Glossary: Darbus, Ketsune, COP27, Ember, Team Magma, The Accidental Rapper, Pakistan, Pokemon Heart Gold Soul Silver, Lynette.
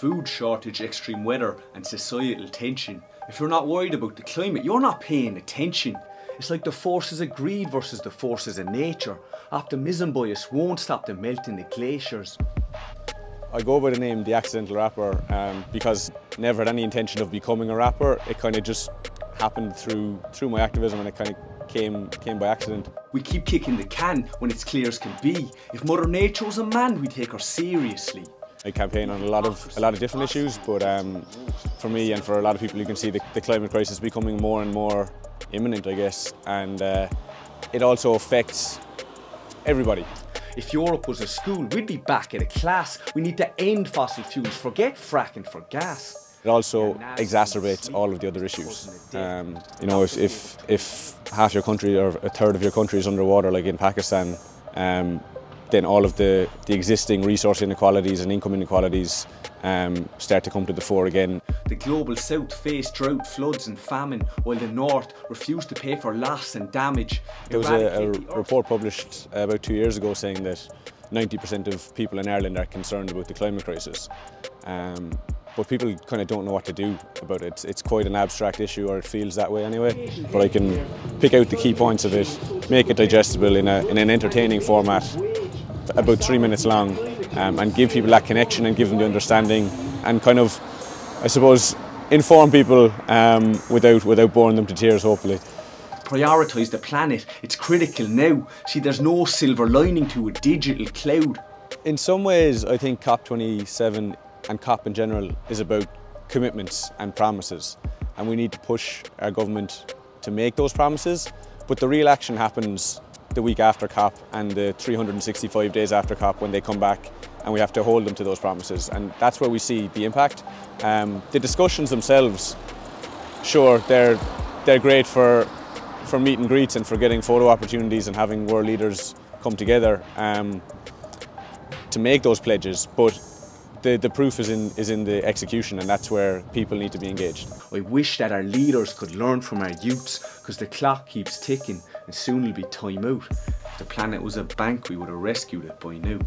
food shortage, extreme weather and societal tension. If you're not worried about the climate, you're not paying attention. It's like the forces of greed versus the forces of nature. Optimism bias won't stop the melting of glaciers. I go by the name The Accidental Rapper because I never had any intention of becoming a rapper. It kind of just happened through my activism, and it kind of came by accident. We keep kicking the can when it's clear as can be. If Mother Nature was a man, we take her seriously. I campaign on a lot of different issues, but for me and for a lot of people, you can see the climate crisis becoming more and more imminent, I guess, and it also affects everybody. If Europe was a school, we'd be back in a class. We need to end fossil fuels, forget fracking for gas. It also exacerbates all of the other issues. You know, if half your country or a third of your country is underwater, like in Pakistan, then all of the existing resource inequalities and income inequalities start to come to the fore again. The global south faced drought, floods and famine, while the north refused to pay for loss and damage. There was a report published about 2 years ago saying that 90% of people in Ireland are concerned about the climate crisis. But people kind of don't know what to do about it. It's quite an abstract issue, or it feels that way anyway. But I can pick out the key points of it, make it digestible in an entertaining format, about 3 minutes long, and give people that connection and give them the understanding, and kind of, I suppose, inform people without boring them to tears, hopefully. Prioritise the planet. It's critical now. See, there's no silver lining to a digital cloud. In some ways, I think COP27 and COP in general is about commitments and promises, and we need to push our government to make those promises, but the real action happens the week after COP and the 365 days after COP, when they come back and we have to hold them to those promises. And that's where we see the impact. The discussions themselves, sure, they're great for meet and greets and for getting photo opportunities and having world leaders come together to make those pledges, but the proof is in the execution, and that's where people need to be engaged. I wish that our leaders could learn from our youths, because the clock keeps ticking and soon it'll be time out. If the planet was a bank, we would have rescued it by now.